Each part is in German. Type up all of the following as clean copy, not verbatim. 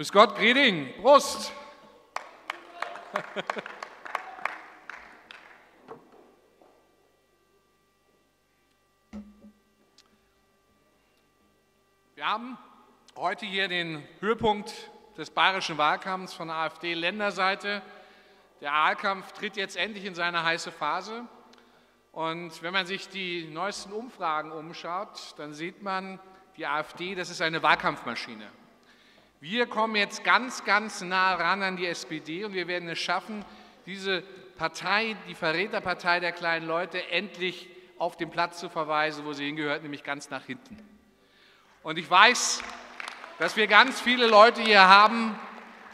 Grüß Gott, Greding, Prost! Wir haben heute hier den Höhepunkt des bayerischen Wahlkampfs von AfD-Länderseite. Der Wahlkampf tritt jetzt endlich in seine heiße Phase. Und wenn man sich die neuesten Umfragen umschaut, dann sieht man, die AfD, das ist eine Wahlkampfmaschine. Wir kommen jetzt ganz, ganz nah ran an die SPD und wir werden es schaffen, diese Partei, die Verräterpartei der kleinen Leute, endlich auf den Platz zu verweisen, wo sie hingehört, nämlich ganz nach hinten. Und ich weiß, dass wir ganz viele Leute hier haben,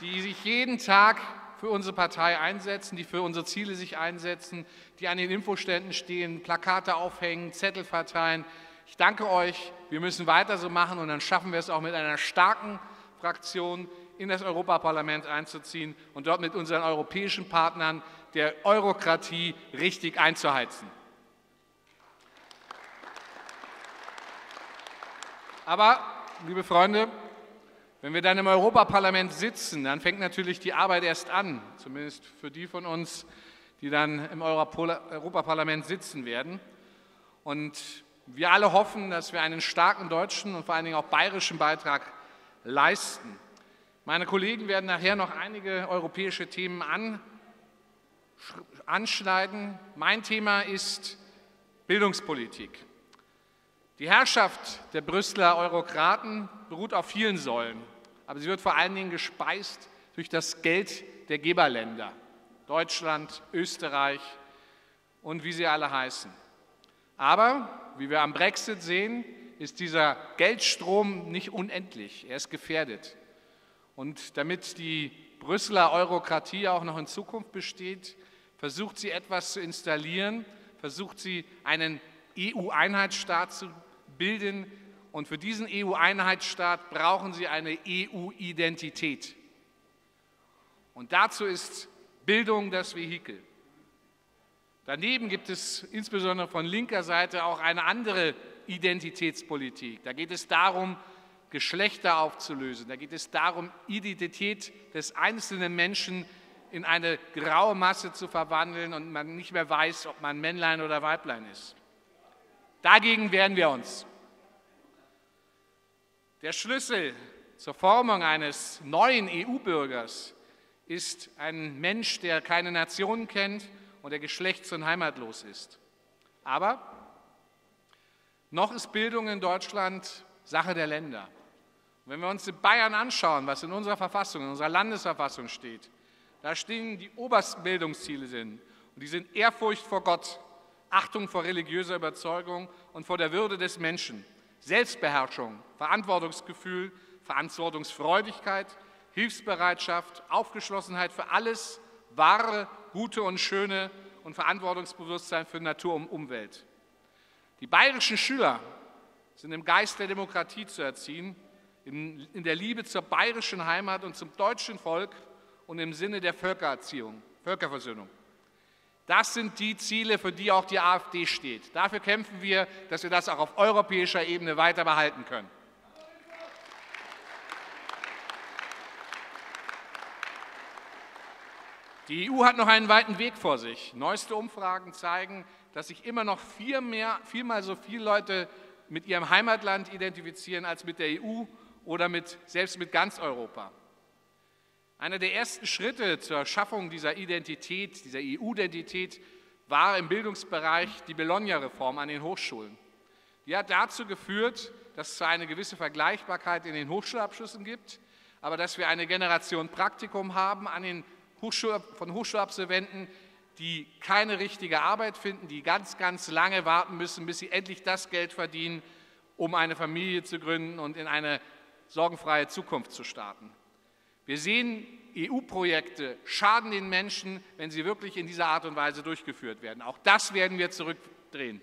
die sich jeden Tag für unsere Partei einsetzen, die für unsere Ziele sich einsetzen, die an den Infoständen stehen, Plakate aufhängen, Zettel verteilen. Ich danke euch, wir müssen weiter so machen und dann schaffen wir es auch mit einer starken Fraktion in das Europaparlament einzuziehen und dort mit unseren europäischen Partnern der Eurokratie richtig einzuheizen. Aber, liebe Freunde, wenn wir dann im Europaparlament sitzen, dann fängt natürlich die Arbeit erst an, zumindest für die von uns, die dann im Europaparlament sitzen werden. Und wir alle hoffen, dass wir einen starken deutschen und vor allen Dingen auch bayerischen Beitrag leisten. Meine Kollegen werden nachher noch einige europäische Themen anschneiden. Mein Thema ist Bildungspolitik. Die Herrschaft der Brüsseler Eurokraten beruht auf vielen Säulen, aber sie wird vor allen Dingen gespeist durch das Geld der Geberländer, Deutschland, Österreich und wie sie alle heißen. Aber, wie wir am Brexit sehen, ist dieser Geldstrom nicht unendlich, er ist gefährdet. Und damit die Brüsseler Eurokratie auch noch in Zukunft besteht, versucht sie etwas zu installieren, versucht sie einen EU-Einheitsstaat zu bilden. Und für diesen EU-Einheitsstaat brauchen sie eine EU-Identität. Und dazu ist Bildung das Vehikel. Daneben gibt es insbesondere von linker Seite auch eine andere Identitätspolitik. Da geht es darum, Geschlechter aufzulösen. Da geht es darum, Identität des einzelnen Menschen in eine graue Masse zu verwandeln und man nicht mehr weiß, ob man Männlein oder Weiblein ist. Dagegen wehren wir uns. Der Schlüssel zur Formung eines neuen EU-Bürgers ist ein Mensch, der keine Nation kennt und der geschlechts- und heimatlos ist. Aber noch ist Bildung in Deutschland Sache der Länder. Und wenn wir uns in Bayern anschauen, was in unserer Verfassung, in unserer Landesverfassung steht, da stehen die obersten Bildungsziele drin. Und die sind Ehrfurcht vor Gott, Achtung vor religiöser Überzeugung und vor der Würde des Menschen, Selbstbeherrschung, Verantwortungsgefühl, Verantwortungsfreudigkeit, Hilfsbereitschaft, Aufgeschlossenheit für alles Wahre, Gute und Schöne und Verantwortungsbewusstsein für Natur und Umwelt. Die bayerischen Schüler sind im Geist der Demokratie zu erziehen, in der Liebe zur bayerischen Heimat und zum deutschen Volk und im Sinne der Völkererziehung, Völkerversöhnung. Das sind die Ziele, für die auch die AfD steht. Dafür kämpfen wir, dass wir das auch auf europäischer Ebene weiter behalten können. Die EU hat noch einen weiten Weg vor sich. Neueste Umfragen zeigen, dass sich immer noch viermal so viele Leute mit ihrem Heimatland identifizieren als mit der EU oder selbst mit ganz Europa. Einer der ersten Schritte zur Schaffung dieser Identität, dieser EU-Identität, war im Bildungsbereich die Bologna-Reform an den Hochschulen. Die hat dazu geführt, dass es zwar eine gewisse Vergleichbarkeit in den Hochschulabschlüssen gibt, aber dass wir eine Generation Praktikum haben von Hochschulabsolventen, die keine richtige Arbeit finden, die ganz, ganz lange warten müssen, bis sie endlich das Geld verdienen, um eine Familie zu gründen und in eine sorgenfreie Zukunft zu starten. Wir sehen, EU-Projekte schaden den Menschen, wenn sie wirklich in dieser Art und Weise durchgeführt werden. Auch das werden wir zurückdrehen.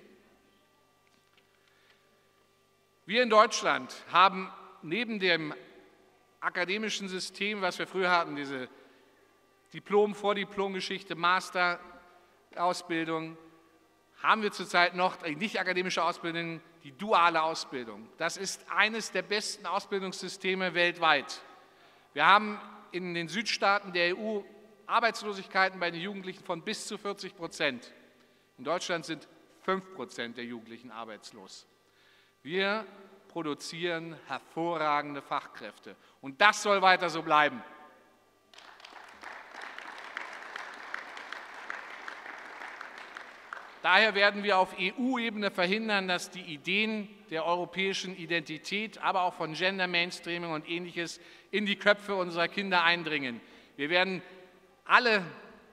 Wir in Deutschland haben neben dem akademischen System, was wir früher hatten, diese Diplom-Vordiplom-Geschichte, Master-Ausbildung, haben wir zurzeit noch die nicht-akademische Ausbildung, die duale Ausbildung. Das ist eines der besten Ausbildungssysteme weltweit. Wir haben in den Südstaaten der EU Arbeitslosigkeiten bei den Jugendlichen von bis zu 40%. In Deutschland sind 5% der Jugendlichen arbeitslos. Wir produzieren hervorragende Fachkräfte. Und das soll weiter so bleiben. Daher werden wir auf EU-Ebene verhindern, dass die Ideen der europäischen Identität, aber auch von Gender Mainstreaming und Ähnliches in die Köpfe unserer Kinder eindringen. Wir werden alle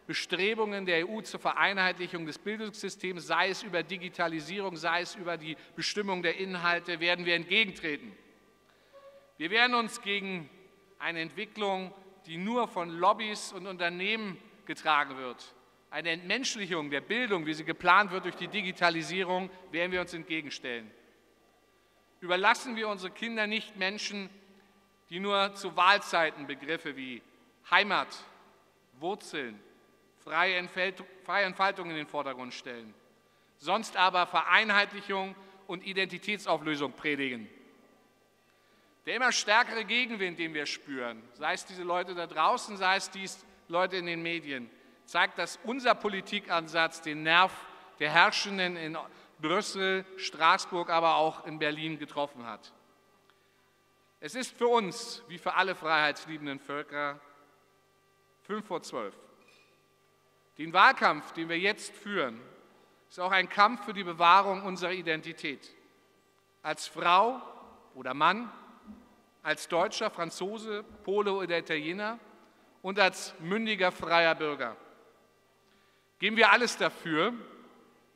Bestrebungen der EU zur Vereinheitlichung des Bildungssystems, sei es über Digitalisierung, sei es über die Bestimmung der Inhalte, werden wir entgegentreten. Wir werden uns gegen eine Entwicklung, die nur von Lobbys und Unternehmen getragen wird, eine Entmenschlichung der Bildung, wie sie geplant wird durch die Digitalisierung, werden wir uns entgegenstellen. Überlassen wir unsere Kinder nicht Menschen, die nur zu Wahlzeiten Begriffe wie Heimat, Wurzeln, freie Entfaltung in den Vordergrund stellen, sonst aber Vereinheitlichung und Identitätsauflösung predigen. Der immer stärkere Gegenwind, den wir spüren, sei es diese Leute da draußen, sei es die Leute in den Medien, zeigt, dass unser Politikansatz den Nerv der Herrschenden in Brüssel, Straßburg, aber auch in Berlin getroffen hat. Es ist für uns, wie für alle freiheitsliebenden Völker, 11:55. Den Wahlkampf, den wir jetzt führen, ist auch ein Kampf für die Bewahrung unserer Identität. Als Frau oder Mann, als Deutscher, Franzose, Pole oder Italiener und als mündiger, freier Bürger. Geben wir alles dafür,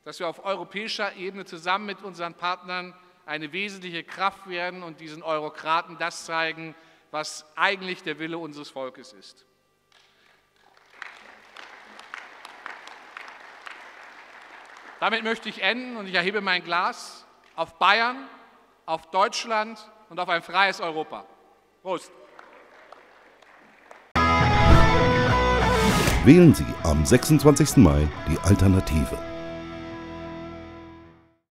dass wir auf europäischer Ebene zusammen mit unseren Partnern eine wesentliche Kraft werden und diesen Eurokraten das zeigen, was eigentlich der Wille unseres Volkes ist. Damit möchte ich enden und ich erhebe mein Glas auf Bayern, auf Deutschland und auf ein freies Europa. Prost! Wählen Sie am 26. Mai die Alternative.